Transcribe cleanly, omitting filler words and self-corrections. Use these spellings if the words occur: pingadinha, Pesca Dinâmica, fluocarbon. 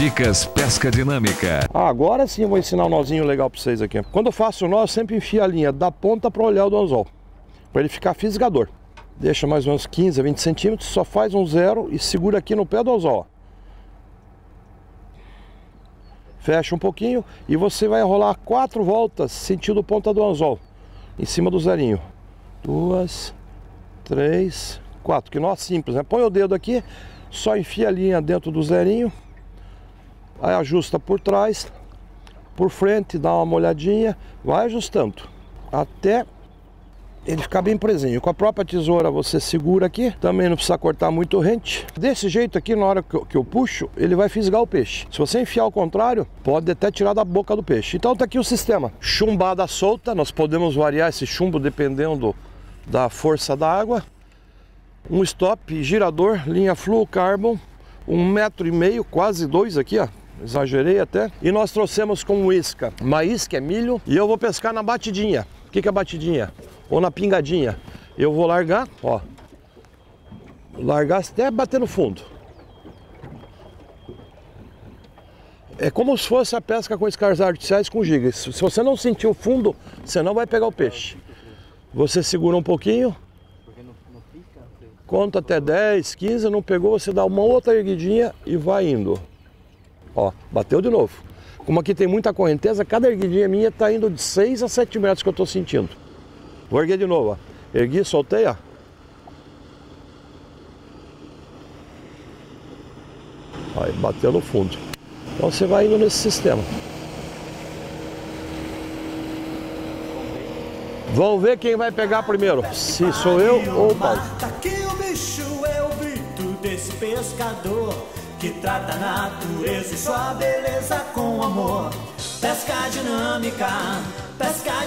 Dicas Pesca Dinâmica. Agora sim eu vou ensinar um nozinho legal para vocês aqui. Quando eu faço o nó, eu sempre enfio a linha da ponta para o olhar do anzol, para ele ficar fisgador. Deixa mais ou menos 15 a 20 centímetros, só faz um zero e segura aqui no pé do anzol. Fecha um pouquinho e você vai enrolar 4 voltas sentido ponta do anzol, em cima do zerinho. 2, 3, 4. Que nó simples, né? Põe o dedo aqui, só enfia a linha dentro do zerinho, aí ajusta por trás, por frente, dá uma molhadinha, vai ajustando até ele ficar bem presinho. Com a própria tesoura você segura aqui, também não precisa cortar muito rente. Desse jeito aqui, na hora que eu puxo, ele vai fisgar o peixe. Se você enfiar ao contrário, pode até tirar da boca do peixe. Então tá aqui o sistema. Chumbada solta, nós podemos variar esse chumbo dependendo da força da água. Um stop, girador, linha fluocarbon, 1,5 metro, quase 2 aqui, ó. Exagerei até. E nós trouxemos com isca. Uma isca é milho e eu vou pescar na batidinha. O que é batidinha? Ou na pingadinha. Eu vou largar, ó. Largar até bater no fundo. É como se fosse a pesca com iscas artificiais com gigas. Se você não sentir o fundo, você não vai pegar o peixe. Você segura um pouquinho, conta até 10, 15, não pegou, você dá uma outra erguidinha e vai indo. Ó, bateu de novo. Como aqui tem muita correnteza, cada erguidinha minha está indo de 6 a 7 metros que eu estou sentindo. Vou erguer de novo, ó. Ergui, soltei, ó. Aí, bateu no fundo. Então você vai indo nesse sistema. Vamos ver quem vai pegar primeiro, se sou eu ou o Paulo. Que o bicho é o grito desse pescador que trata a natureza e sua beleza com amor. Pesca dinâmica, pesca dinâmica.